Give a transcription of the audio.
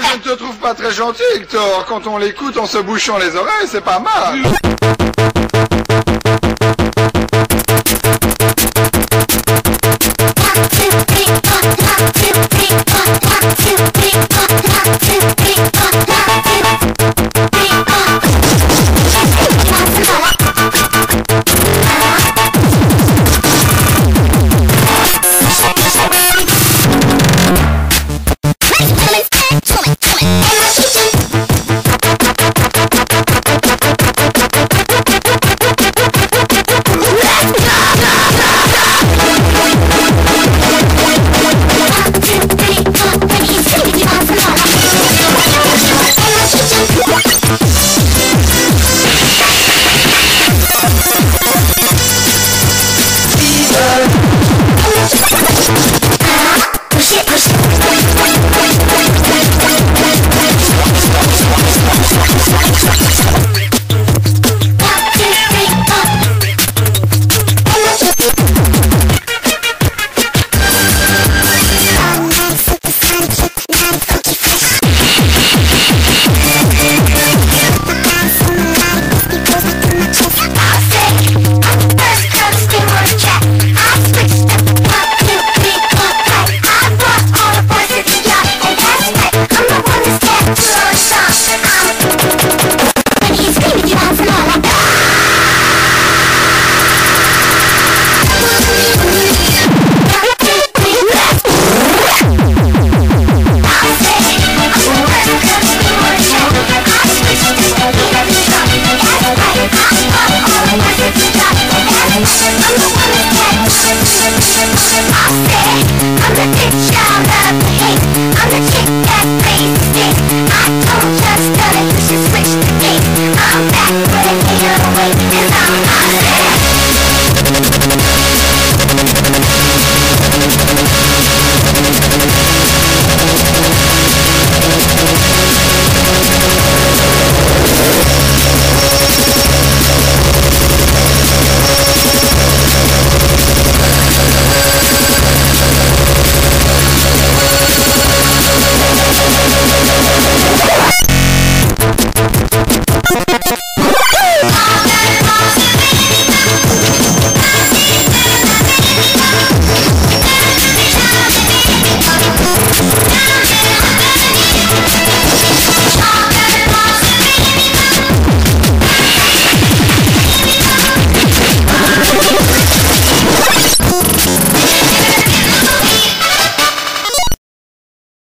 Je ne te trouve pas très gentil, Hector. Quand on l'écoute en se bouchant les oreilles, c'est pas mal.